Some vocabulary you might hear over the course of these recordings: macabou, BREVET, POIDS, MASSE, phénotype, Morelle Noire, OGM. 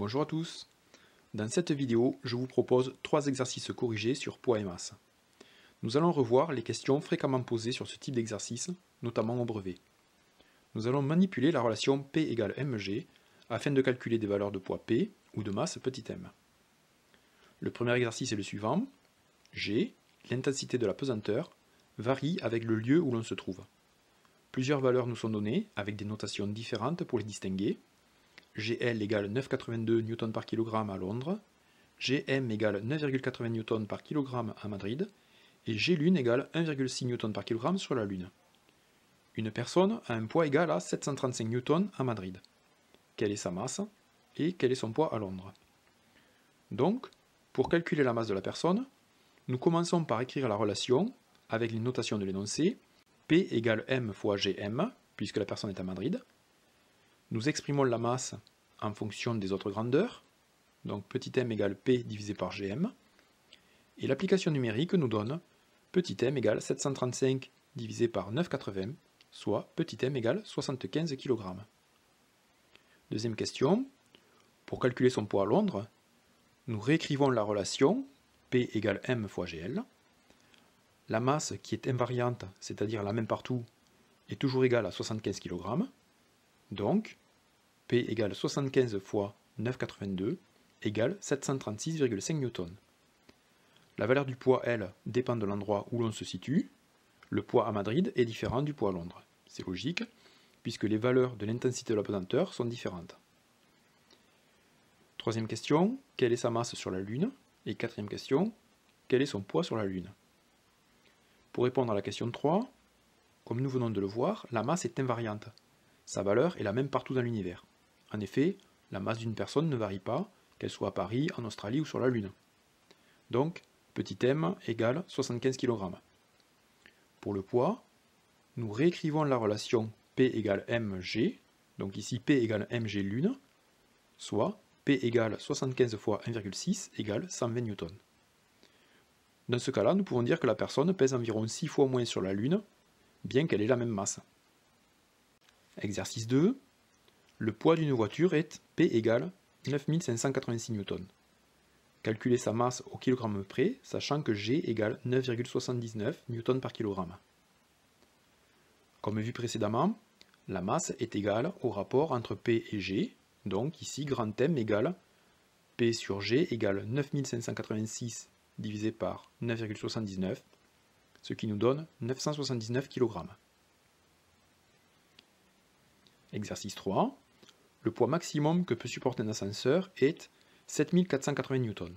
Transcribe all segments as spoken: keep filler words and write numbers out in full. Bonjour à tous. Dans cette vidéo, je vous propose trois exercices corrigés sur poids et masse. Nous allons revoir les questions fréquemment posées sur ce type d'exercice, notamment au brevet. Nous allons manipuler la relation P égale M G afin de calculer des valeurs de poids P ou de masse petit m. Le premier exercice est le suivant. G, l'intensité de la pesanteur, varie avec le lieu où l'on se trouve. Plusieurs valeurs nous sont données avec des notations différentes pour les distinguer. G L égale neuf virgule quatre-vingt-deux newtons par kilogramme à Londres, G M égale neuf virgule quatre-vingts newtons par kilogramme à Madrid, et G Lune égale un virgule six newtons par kilogramme sur la Lune. Une personne a un poids égal à sept cent trente-cinq newtons à Madrid. Quelle est sa masse et quel est son poids à Londres? Donc, pour calculer la masse de la personne, nous commençons par écrire la relation avec les notations de l'énoncé P égale M fois G M, puisque la personne est à Madrid. Nous exprimons la masse en fonction des autres grandeurs, donc petit m égale P divisé par G M, et l'application numérique nous donne petit m égale sept cent trente-cinq divisé par neuf virgule quatre-vingts, soit petit m égale soixante-quinze kg. Deuxième question, pour calculer son poids à Londres, nous réécrivons la relation P égale M fois G L. La masse qui est invariante, c'est-à-dire la même partout, est toujours égale à soixante-quinze kg. Donc, P égale soixante-quinze fois neuf virgule quatre-vingt-deux égale sept cent trente-six virgule cinq newtons. La valeur du poids, elle, dépend de l'endroit où l'on se situe. Le poids à Madrid est différent du poids à Londres. C'est logique, puisque les valeurs de l'intensité de la pesanteur sont différentes. Troisième question, quelle est sa masse sur la Lune? Et quatrième question, quel est son poids sur la Lune? Pour répondre à la question trois, comme nous venons de le voir, la masse est invariante. Sa valeur est la même partout dans l'univers. En effet, la masse d'une personne ne varie pas, qu'elle soit à Paris, en Australie ou sur la Lune. Donc, petit m égale soixante-quinze kg. Pour le poids, nous réécrivons la relation P égale M G, donc ici P égale M G Lune, soit P égale soixante-quinze fois un virgule six égale cent vingt newtons. Dans ce cas-là, nous pouvons dire que la personne pèse environ six fois moins sur la Lune, bien qu'elle ait la même masse. Exercice deux. Le poids d'une voiture est P égale neuf mille cinq cent quatre-vingt-six newtons. Calculez sa masse au kilogramme près, sachant que G égale neuf virgule soixante-dix-neuf newtons par kilogramme. Comme vu précédemment, la masse est égale au rapport entre P et G, donc ici grand M égale P sur G égale neuf mille cinq cent quatre-vingt-six divisé par neuf virgule soixante-dix-neuf, ce qui nous donne neuf cent soixante-dix-neuf kg. Exercice trois. Le poids maximum que peut supporter un ascenseur est sept mille quatre cent quatre-vingts newtons.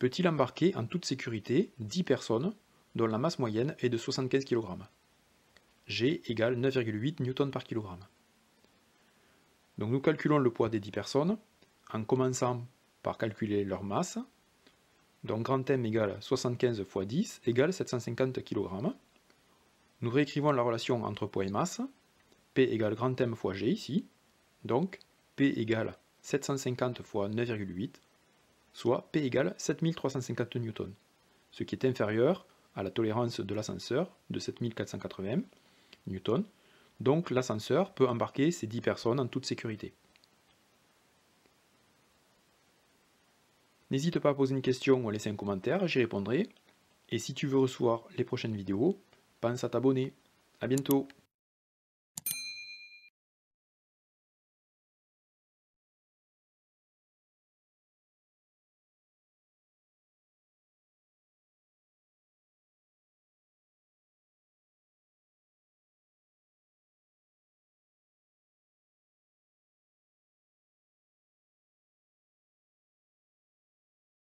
Peut-il embarquer en toute sécurité dix personnes dont la masse moyenne est de soixante-quinze kg? G égale neuf virgule huit newtons par kilogramme. Donc nous calculons le poids des dix personnes en commençant par calculer leur masse. Donc grand M égale soixante-quinze fois dix égale sept cent cinquante kg. Nous réécrivons la relation entre poids et masse. P égale grand M fois G ici, donc P égale sept cent cinquante fois neuf virgule huit, soit P égale sept mille trois cent cinquante newtons, ce qui est inférieur à la tolérance de l'ascenseur de sept mille quatre cent quatre-vingts newtons, donc l'ascenseur peut embarquer ces dix personnes en toute sécurité. N'hésite pas à poser une question ou à laisser un commentaire, j'y répondrai, et si tu veux recevoir les prochaines vidéos, pense à t'abonner. A bientôt!